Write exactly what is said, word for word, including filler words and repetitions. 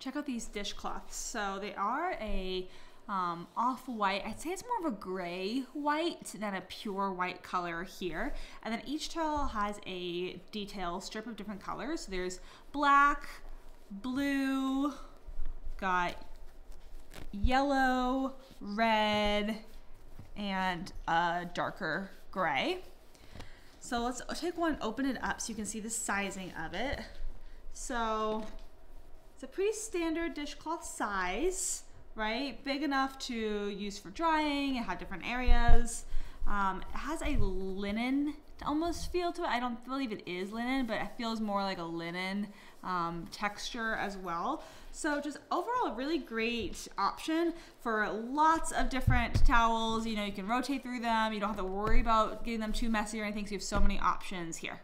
check out these dishcloths. So they are a um, off-white. I'd say it's more of a gray white than a pure white color here. And then each towel has a detail strip of different colors. So there's black, blue, got yellow, red, and a darker gray. So let's take one, open it up so you can see the sizing of it. So it's a pretty standard dishcloth size, right? Big enough to use for drying. It had different areas. Um, it has a linen almost feel to it. I don't believe it is linen, but it feels more like a linen um, texture as well. So just overall a really great option for lots of different towels. You know, you can rotate through them. You don't have to worry about getting them too messy or anything. So you have so many options here.